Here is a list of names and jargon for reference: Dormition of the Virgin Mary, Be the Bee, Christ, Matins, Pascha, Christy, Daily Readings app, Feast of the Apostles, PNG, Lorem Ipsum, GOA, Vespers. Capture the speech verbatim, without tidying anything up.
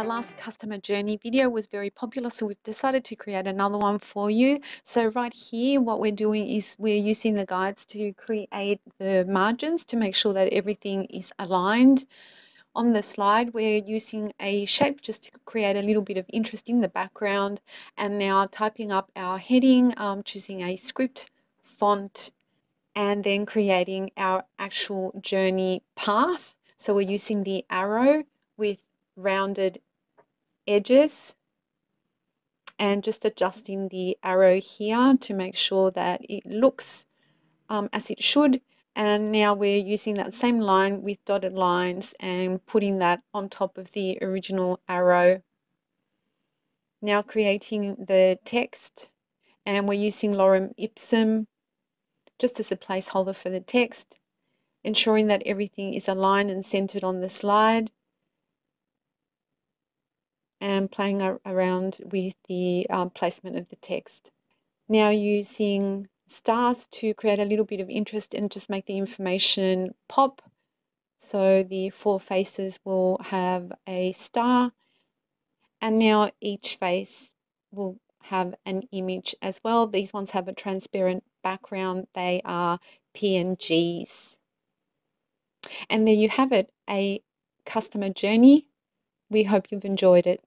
our last customer journey video was very popular, so we've decided to create another one for you. So right here, what we're doing is we're using the guides to create the margins to make sure that everything is aligned. On the slide, we're using a shape just to create a little bit of interest in the background, and now typing up our heading, um, choosing a script font, and then creating our actual journey path. So we're using the arrow with rounded edges and just adjusting the arrow here to make sure that it looks um, as it should. And now we're using that same line with dotted lines and putting that on top of the original arrow. Now creating the text, and we're using Lorem Ipsum just as a placeholder for the text, ensuring that everything is aligned and centered on the slide, and playing around with the uh, placement of the text. Now using stars to create a little bit of interest and just make the information pop. So the four faces will have a star, and now each face will have an image as well. These ones have a transparent background. They are P N Gs. And there you have it, a customer journey. We hope you've enjoyed it.